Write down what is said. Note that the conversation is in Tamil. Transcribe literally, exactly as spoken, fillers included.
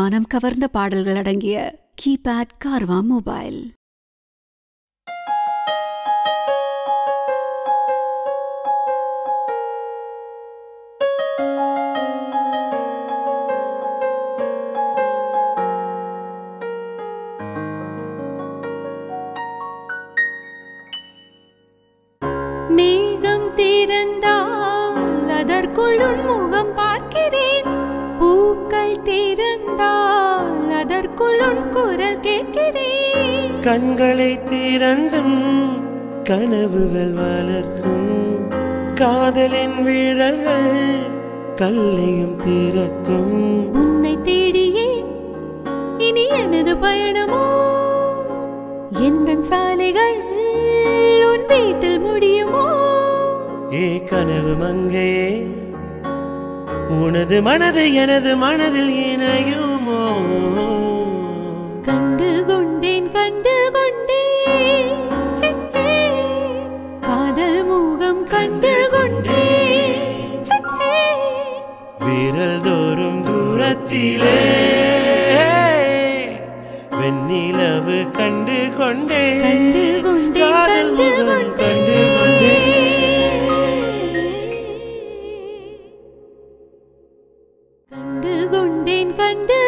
மனம் கவர்ந்த பாடல்கள் அடங்கிய கீபேட் கார்வான் மொபைல். கண்களை திறந்தும் கனவுகள் வளர்க்கும் காதலின் வீரர்கள் கல்லையும் திறக்கும். உன்னை தேடியே இனி எனது பயணமோ, எந்த சாலைகள் உன் வீட்டில் முடியுமோ? ஏ கனவு மங்கையே, உனது மனது எனது மனதில் இணையுமோ? கண்டு கொண்டேன் கண்டு கொண்டேன் காதல் முகம் கண்டு கொண்டேன். விரல் தோறும் தூரத்திலே வெண்ணிலவு கண்டு கொண்டேன், காதல் முகம் கண்டு கொண்டேன். கண்டு கொண்டேன் கண்டு